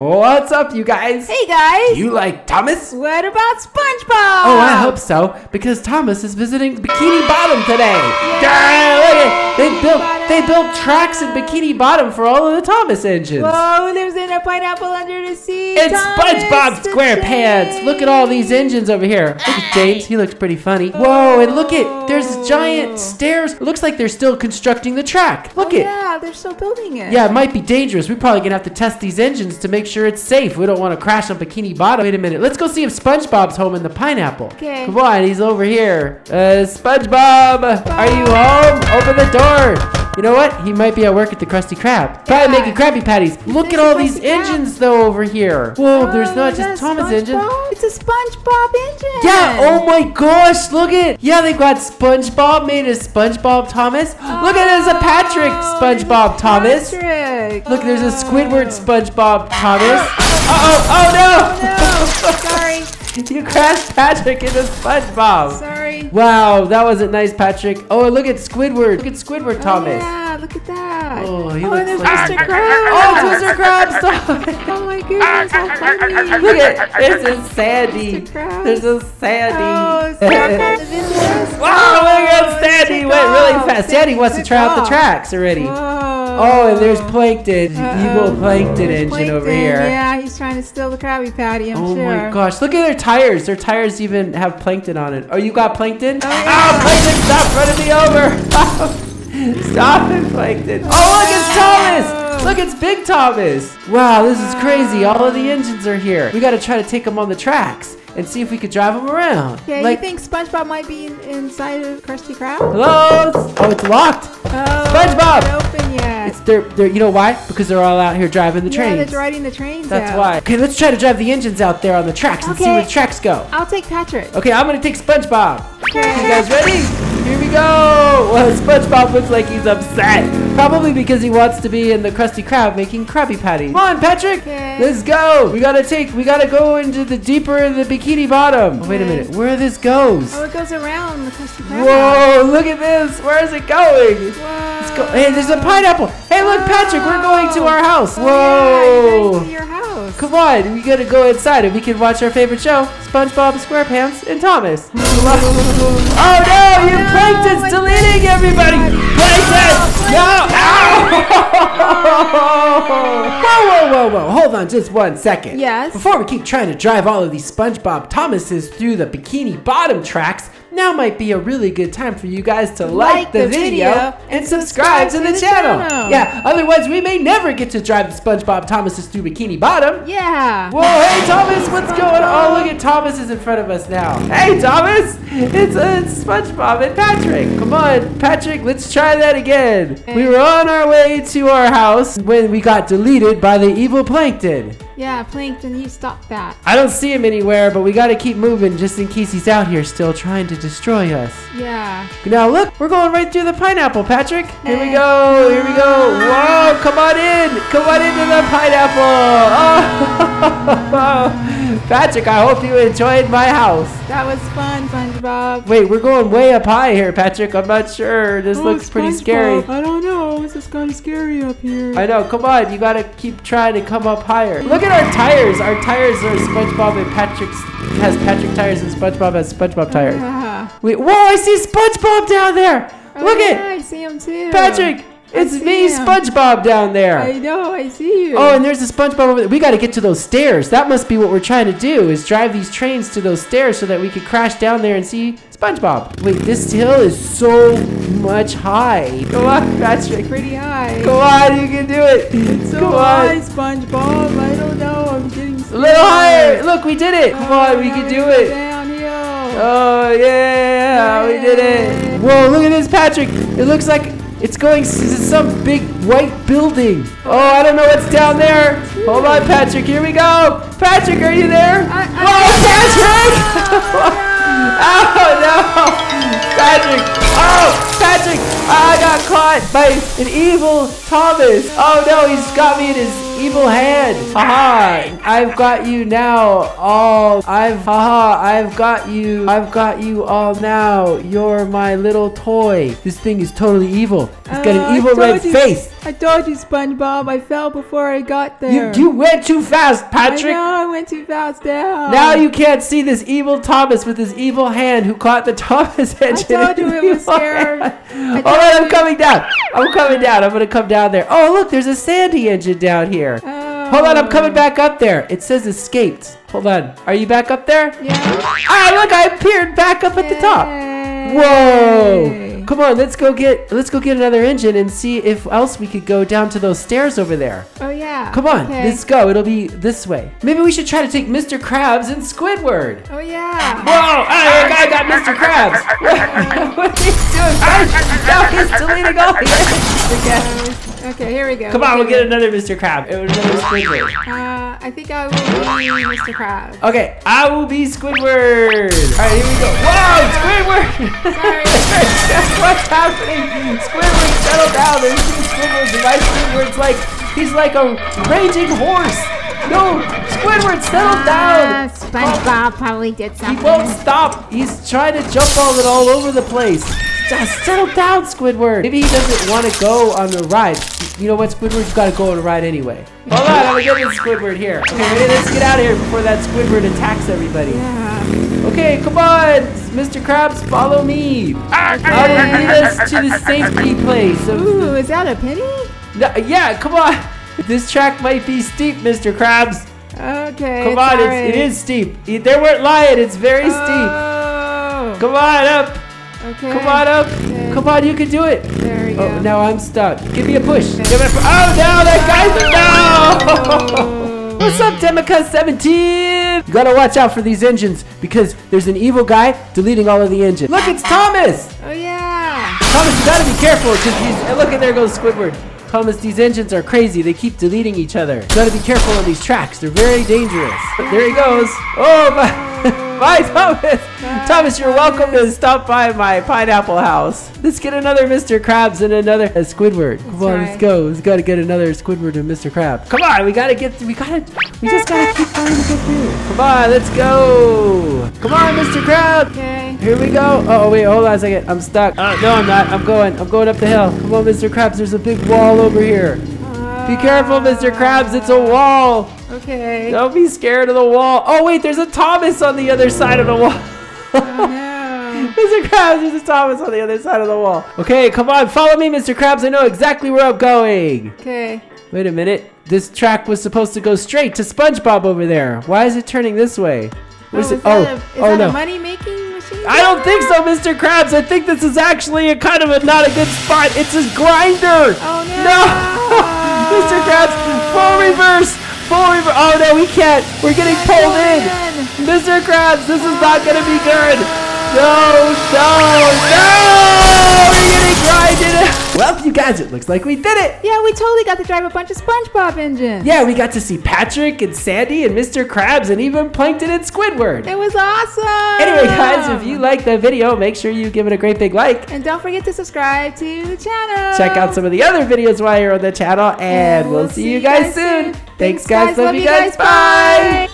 What's up, you guys? Hey, guys! Do you like Thomas? What about SpongeBob? Oh, I hope so, because Thomas is visiting Bikini Bottom today. Yeah. They built tracks in Bikini Bottom for all of the Thomas engines. Whoa, lives in a pineapple under the sea. It's Thomas SpongeBob SquarePants. Look at all these engines over here. Look at James. He looks pretty funny. Whoa, and look at, there's giant stairs. It looks like they're still constructing the track. Look at. Yeah, they're still building it. Yeah, it might be dangerous. We're probably going to have to test these engines to make sure it's safe. We don't want to crash on Bikini Bottom. Wait a minute. Let's go see if SpongeBob's home in the pineapple. Okay. Come on, he's over here. SpongeBob, are you home? Open the door. You know what? He might be at work at the Krusty Krab. Probably making Krabby Patties. Look at all these engines, though, over here. Whoa, there's not just Thomas' engine. It's a SpongeBob engine. Yeah, oh my gosh, look at. Yeah, they've got SpongeBob made as SpongeBob Thomas. Look at it as a Patrick SpongeBob Thomas. Patrick. Look, there's a Squidward SpongeBob Thomas. Oh, no. Sorry. You crashed Patrick into SpongeBob. Sorry. Wow, that wasn't nice, Patrick. Oh, look at Squidward. Look at Squidward Thomas. Yeah, look at that. Oh, he looks there's like... Mr. Krabs. Oh, it's Mr. Krabs. Stop. Oh, my goodness. How funny. Look at it. There's a Sandy. There's a Sandy. Oh, Sandy. Wow, look at Sandy. Went really fast. Sandy wants to try out the tracks already. Whoa. Oh, and there's Plankton. Evil Plankton engine over here. Yeah, he's trying to steal the Krabby Patty, I'm sure. Oh my gosh. Look at their tires. Their tires even have Plankton on it. Oh, you got Plankton? Oh, yeah. Plankton, stop running me over. Stop it, Plankton. Oh, look, it's Thomas. Look, it's Big Thomas. Wow, this is crazy. All of the engines are here. We got to try to take them on the tracks and see if we could drive them around. Yeah, like, you think SpongeBob might be inside of Krusty Krab? Hello? Oh, it's locked. Oh, SpongeBob. It's not open yet. It's they're, you know why? Because they're all out here driving the trains. Yeah, they're riding the trains. That's why. Okay, let's try to drive the engines out there on the tracks and see where the tracks go. I'll take Patrick. Okay, I'm going to take SpongeBob. Okay. You guys ready? Here we go! Well, SpongeBob looks like he's upset. Probably because he wants to be in the Krusty Krab making Krabby Patties. Come on, Patrick! Okay. Let's go! We gotta go into the deeper in the Bikini Bottom. Oh, wait a minute, where this goes? Oh, it goes around the Krusty Krab. Whoa, look at this! Where is it going? Whoa. Let's go. Hey, there's a pineapple! Hey, look, Patrick, we're going to our house! Oh, whoa! Yeah, going to your house. Come on, we gotta go inside and we can watch our favorite show, SpongeBob SquarePants and Thomas. Oh no, you Plankton's deleting everybody! Plankton! No! Ow! Whoa! Hold on just one second. Yes? Before we keep trying to drive all of these SpongeBob Thomases through the Bikini Bottom tracks, now might be a really good time for you guys to like the video and subscribe to the channel. Yeah, otherwise we may never get to drive the SpongeBob Thomases through Bikini Bottom. Yeah. Whoa, hey Thomas, what's going on? Oh, look at Thomas is in front of us now. Hey Thomas, it's SpongeBob and Patrick. Come on, Patrick, let's try that again. We were on our way to our house when we got deleted by the evil Plankton. Yeah, Plankton, you stopped that. I don't see him anywhere, but we gotta keep moving just in case he's out here still trying to destroy us. Yeah. Now look, we're going right through the pineapple, Patrick. Here we go. Whoa, come on in. Come on into the pineapple. Oh. Patrick, I hope you enjoyed my house. That was fun, SpongeBob. Wait, we're going way up high here, Patrick. I'm not sure. This looks pretty scary. I don't know. This is kind of scary up here. I know. Come on. You gotta keep trying to come up higher. Look at our tires. Our tires are SpongeBob and Patrick's. Has Patrick tires and SpongeBob has SpongeBob tires. Yeah. Wait, whoa, I see SpongeBob down there. Oh, look at I see him too. Patrick, it's me, SpongeBob, down there. I know, I see you. Oh, and there's a SpongeBob over there. We got to get to those stairs. That must be what we're trying to do, is drive these trains to those stairs so that we could crash down there and see SpongeBob. Wait, this hill is so much high. Come on, Patrick. Pretty high. Come on, you can do it. It's so high, SpongeBob. I don't know. I'm getting scared. A little higher. Look, we did it. Come on, we can do it. Downhill. Oh, yeah, we did it. Whoa, look at this, Patrick. It looks like... it's going to some big white building. Oh, I don't know what's down there. Hold on, Patrick. Here we go. Patrick, are you there? Oh, Patrick! Oh, no. Patrick. Oh, Patrick. I got caught by an evil Thomas. Oh, no. He's got me in his evil hand. Haha, I've got you now. All I've got you. I've got you all now. You're my little toy. This thing is totally evil. It's got an evil red face. I told you, SpongeBob. I fell before I got there. You went too fast, Patrick. I know, I went too fast down. Now you can't see this evil Thomas with his evil hand who caught the Thomas engine. I told you it was scared. All right, I'm coming down. I'm coming down. I'm going to come down there. Oh, look, there's a Sandy engine down here. Hold on, I'm coming back up there. It says escaped. Hold on. Are you back up there? Yeah. Ah, look, I appeared back up at the top. Whoa. Come on, let's go get another engine and see if else we could go down to those stairs over there. Oh yeah. Come on, let's go. It'll be this way. Maybe we should try to take Mr. Krabs and Squidward. Oh yeah. Whoa! I got Mr. Krabs. What are you doing? Now he's deleting all the engines again. Okay, here we go. Come on, we'll get another Mr. Krab. Another Squidward. I think I will be Mr. Krab. Okay, I will be Squidward. All right, here we go. Wow, Squidward! Sorry. What's happening? Squidward, settle down. There's two Squidwards, and my Squidward's like, he's like a raging horse. No, Squidward, settle down! SpongeBob probably did something. He won't stop. He's trying to jump all over the place. Just settle down, Squidward. Maybe he doesn't want to go on the ride. You know what, Squidward? You've got to go on a ride anyway. Hold on, I'm going to get this Squidward here. Okay, let's get out of here before that Squidward attacks everybody. Yeah. Okay, come on, Mr. Krabs, follow me. Okay. I will lead us to the safety place. Ooh, is that a penny? No, yeah, come on. This track might be steep, Mr. Krabs. Okay. Come on, it is steep. They weren't lying. It's very steep. Come on up. Okay. Come on up. Okay. Come on, you can do it. There you go. Now I'm stuck. Give me a push. Okay. Give me a push. Oh no, that guy's no. What's up, Demica17? Gotta watch out for these engines because there's an evil guy deleting all of the engines. Look, it's Thomas. Oh yeah. Thomas, you gotta be careful because look, and there goes Squidward. Thomas, these engines are crazy. They keep deleting each other. You gotta be careful on these tracks. They're very dangerous. But there he goes. Oh, bye, Thomas. Bye, Thomas, you're welcome to stop by my pineapple house. Let's get another Mr. Krabs and another Squidward. Come on, let's go. We've got to get another Squidward and Mr. Krab. Come on, we just gotta keep trying to get through. Come on, let's go. Come on, Mr. Krab. Okay. Here we go. Oh, wait, hold on a second. I'm stuck. No, I'm not. I'm going up the hill. Come on, Mr. Krabs. There's a big wall over here. Be careful, Mr. Krabs. It's a wall. Okay. Don't be scared of the wall. Oh, wait, there's a Thomas on the other side of the wall. Oh, no. Mr. Krabs, there's a Thomas on the other side of the wall. Okay, come on. Follow me, Mr. Krabs. I know exactly where I'm going. Okay. Wait a minute. This track was supposed to go straight to SpongeBob over there. Why is it turning this way? Is that a money-making? I don't think so, Mr. Krabs. I think this is actually not a good spot. It's a grinder. Oh, no. No. Mr. Krabs, full reverse. Full reverse. Oh, no, we can't. We're getting pulled in. Mr. Krabs, this is not going to be good. No, no, no. We're getting grinded. Well, you guys, it looks like we did it. Yeah, we totally got to drive a bunch of SpongeBob engines. Yeah, we got to see Patrick and Sandy and Mr. Krabs and even Plankton and Squidward. It was awesome. Anyway, guys, if you liked the video, make sure you give it a great big like. And don't forget to subscribe to the channel. Check out some of the other videos while you're on the channel. And we'll see you guys soon. Thanks, guys. Love you guys. Bye.